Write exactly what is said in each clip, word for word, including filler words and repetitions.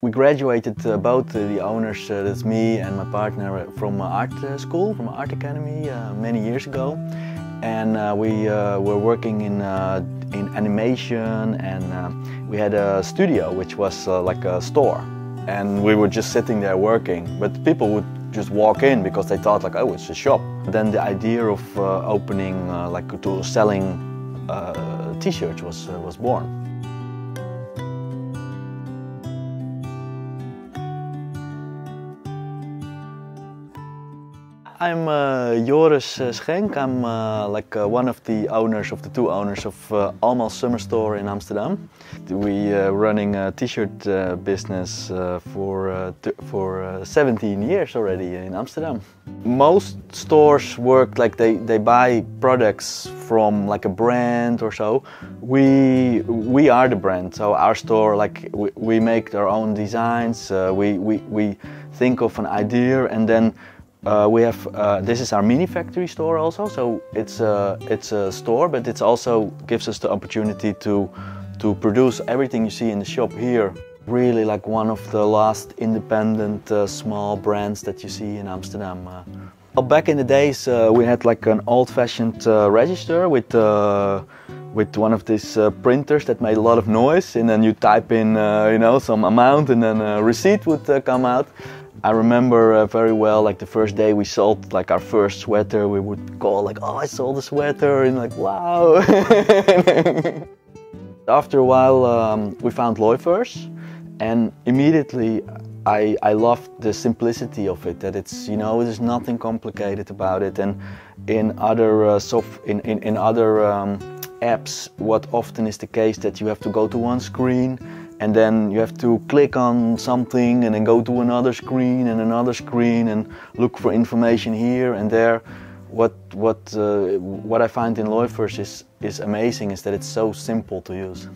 We graduated uh, both uh, the owners, uh, that's me and my partner, from uh, art uh, school, from art academy uh, many years ago. And uh, we uh, were working in, uh, in animation, and uh, we had a studio which was uh, like a store. And we were just sitting there working, but people would just walk in because they thought like, oh, it's a shop. Then the idea of uh, opening, uh, like to selling uh, t-shirts was, uh, was born. I'm uh, Joris Schenk. I'm uh, like uh, one of the owners, of the two owners of uh, Almost Summer Store in Amsterdam. We are uh, running a t-shirt uh, business uh, for, uh, for uh, seventeen years already in Amsterdam. Most stores work like they, they buy products from like a brand or so. We, we are the brand, so our store, like we, we make our own designs, uh, we, we, we think of an idea, and then Uh, we have, uh, this is our mini factory store also, so it's a, it's a store, but it also gives us the opportunity to, to produce everything you see in the shop here. Really like one of the last independent uh, small brands that you see in Amsterdam. Uh, well, back in the days uh, we had like an old-fashioned uh, register with, uh, with one of these uh, printers that made a lot of noise, and then you type in uh, you know, some amount, and then a receipt would uh, come out. I remember uh, very well, like the first day we sold like our first sweater, we would call like, oh, I sold a sweater, and like, wow. After a while um, we found Loyverse, and immediately I, I loved the simplicity of it, that it's, you know, there's nothing complicated about it. And in other, uh, soft, in, in, in other um, apps, what often is the case that you have to go to one screen, and then you have to click on something and then go to another screen and another screen and look for information here and there. What, what, uh, what I find in Loyverse is, is amazing is that it's so simple to use.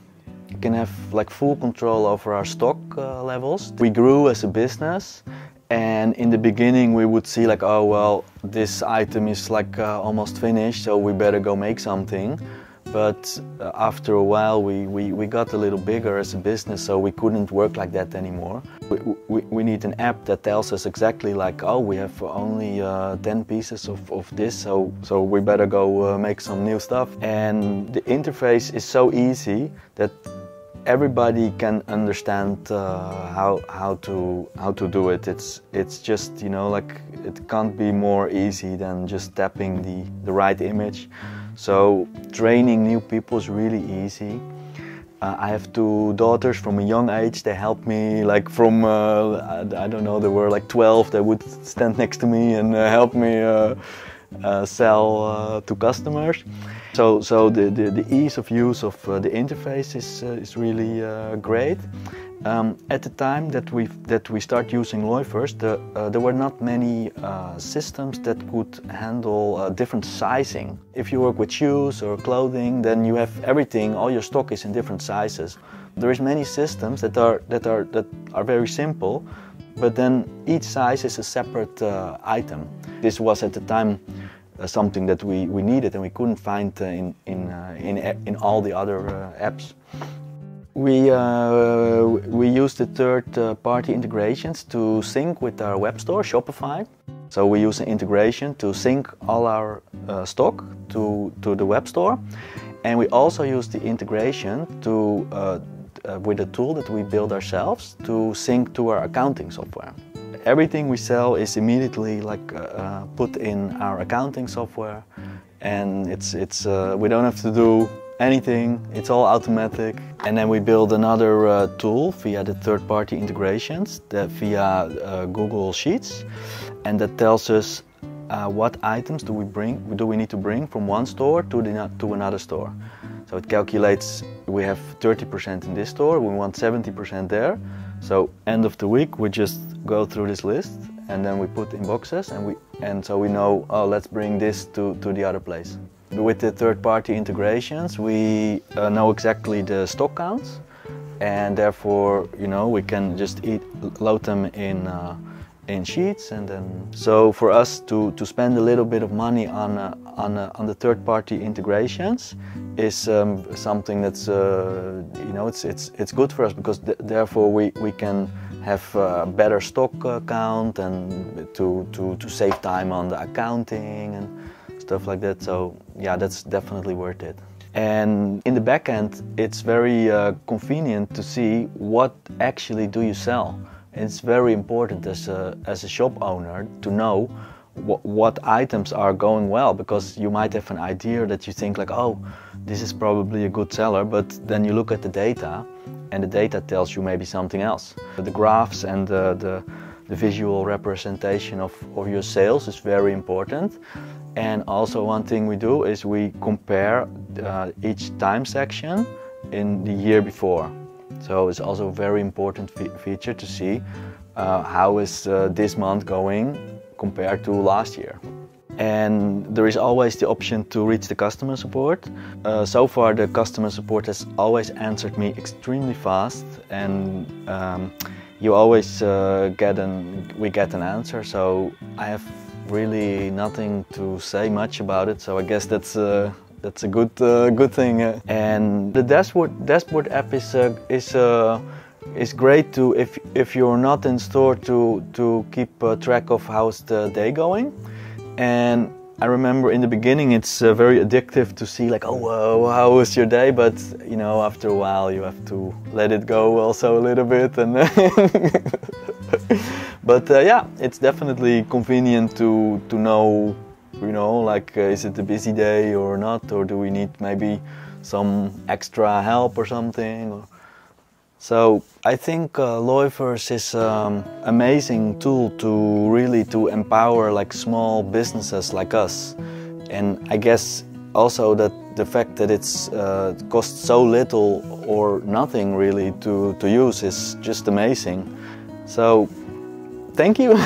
You can have like full control over our stock uh, levels. We grew as a business, and in the beginning we would see like, oh well, this item is like uh, almost finished, so we better go make something. But after a while we, we, we got a little bigger as a business, so we couldn't work like that anymore. We, we, we need an app that tells us exactly like, oh, we have only uh, ten pieces of, of this, so, so we better go uh, make some new stuff. And the interface is so easy that everybody can understand uh, how, how, to, how to do it. It's, it's just, you know, like it can't be more easy than just tapping the, the right image. So training new people is really easy. Uh, I have two daughters from a young age. They helped me like from, uh, I, I don't know, they were like twelve. They would stand next to me and uh, help me uh, uh, sell uh, to customers. So, so the, the, the ease of use of uh, the interface is, uh, is really uh, great. Um, at the time that we that we start using Loyverse, the, uh, there were not many uh, systems that could handle uh, different sizing. If you work with shoes or clothing, then you have everything. All your stock is in different sizes. There is many systems that are that are that are very simple, but then each size is a separate uh, item. This was at the time uh, something that we we needed and we couldn't find uh, in in uh, in in all the other uh, apps. We, uh, we use the third-party uh, integrations to sync with our web store, Shopify. So we use an integration to sync all our uh, stock to, to the web store. And we also use the integration to, uh, uh, with a tool that we build ourselves to sync to our accounting software. Everything we sell is immediately like, uh, put in our accounting software, and it's, it's, uh, we don't have to do anything, it's all automatic. And then we build another uh, tool via the third-party integrations, that via uh, Google Sheets, and that tells us uh, what items do we bring, do we need to bring from one store to the, to another store. So it calculates we have thirty percent in this store, we want seventy percent there. So end of the week we just go through this list, and then we put in boxes, and we and so we know, oh, let's bring this to to the other place. With the third-party integrations, we uh, know exactly the stock counts, and therefore, you know, we can just eat, load them in uh, in sheets, and then so for us to to spend a little bit of money on uh, on uh, on the third-party integrations is um, something that's uh, you know, it's it's it's good for us because th therefore we we can have a better stock account and to, to, to save time on the accounting and stuff like that. So yeah, that's definitely worth it. And in the back end, it's very uh, convenient to see what actually do you sell. And it's very important as a, as a shop owner to know wh what items are going well, because you might have an idea that you think like, oh, this is probably a good seller, but then you look at the data and the data tells you maybe something else. The graphs and the, the, the visual representation of, of your sales is very important. And also one thing we do is we compare uh, each time section in the year before. So it's also a very important fe feature to see uh, how is uh, this month going compared to last year. And there is always the option to reach the customer support. Uh, so far the customer support has always answered me extremely fast, and um, you always uh, get an, we get an answer, so I have really nothing to say much about it, so I guess that's uh, that's a good uh, good thing. And the dashboard dashboard app is uh, is uh, is great to if if you're not in store to to keep uh, track of how's the day going. And I remember in the beginning it's uh, very addictive to see like, oh, uh, how was your day? But you know, after a while you have to let it go also a little bit. And but uh, yeah, it's definitely convenient to to know. You know, like, uh, is it a busy day or not, or do we need maybe some extra help or something? So I think uh, Loyverse is an um, amazing tool to really to empower like small businesses like us. And I guess also that the fact that it's uh, costs so little or nothing really to, to use is just amazing. So thank you.